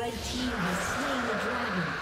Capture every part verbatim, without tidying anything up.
Red team has slain the dragon.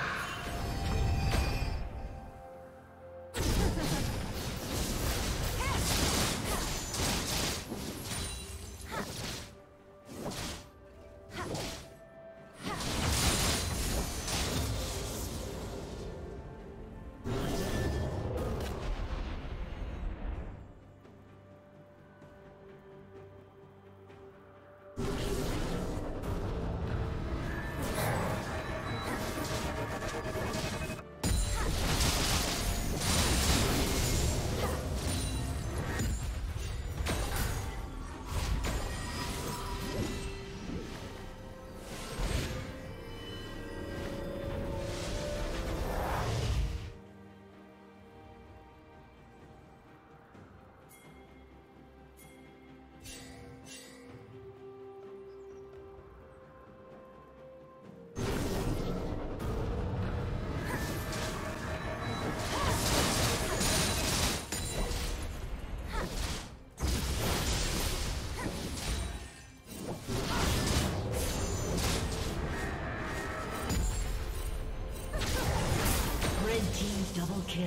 Kill.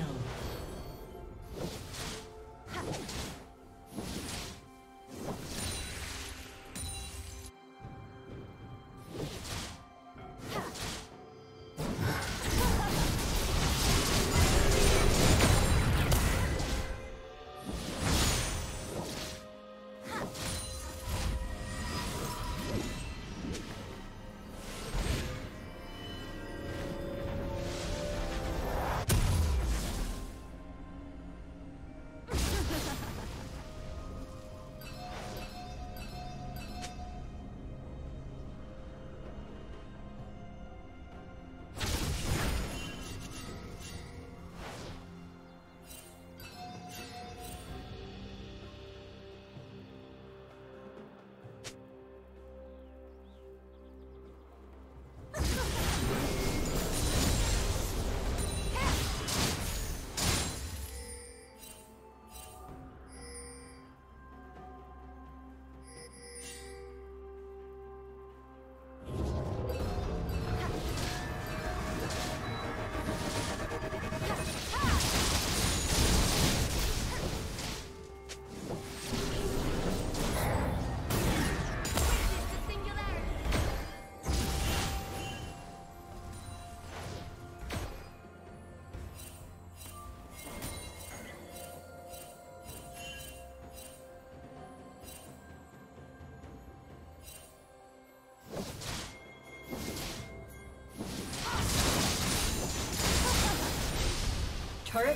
Turret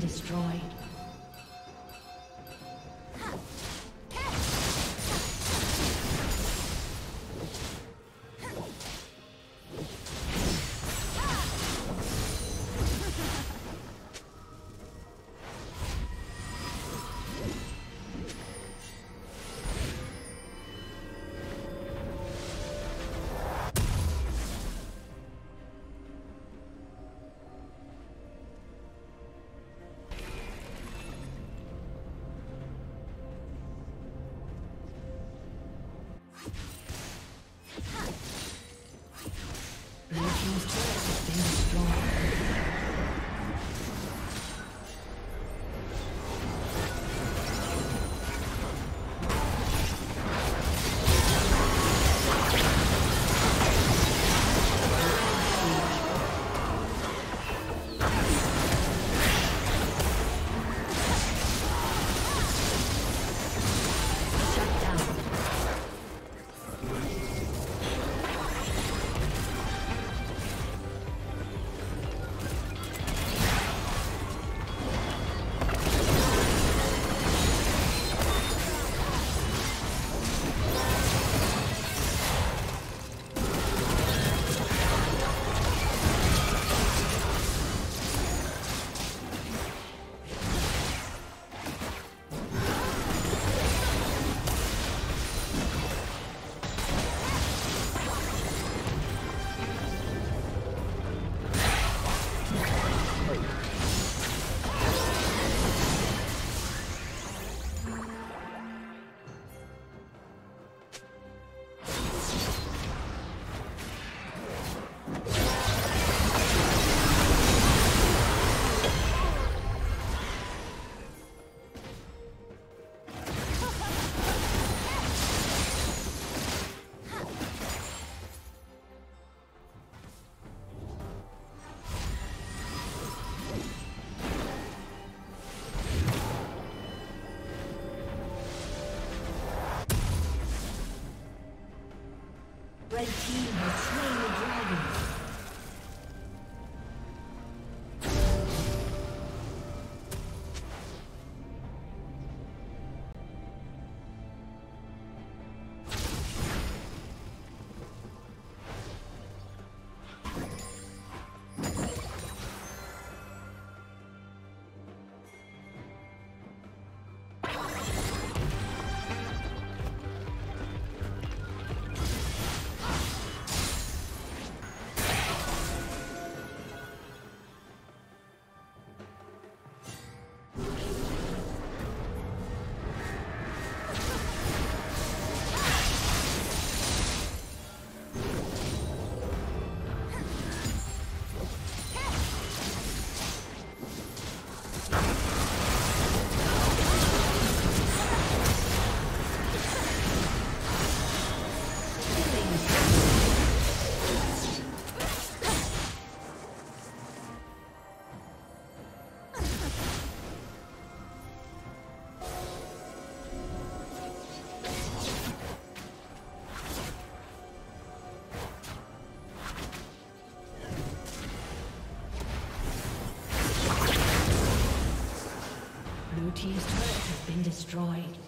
Destroyed. Red team has slain the dragon. Team's turret has been destroyed.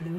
Blue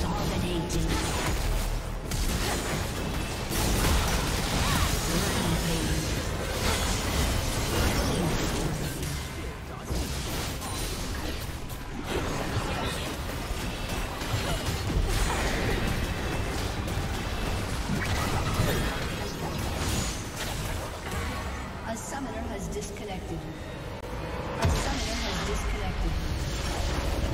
Dominating. Disconnected. A summoner has disconnected.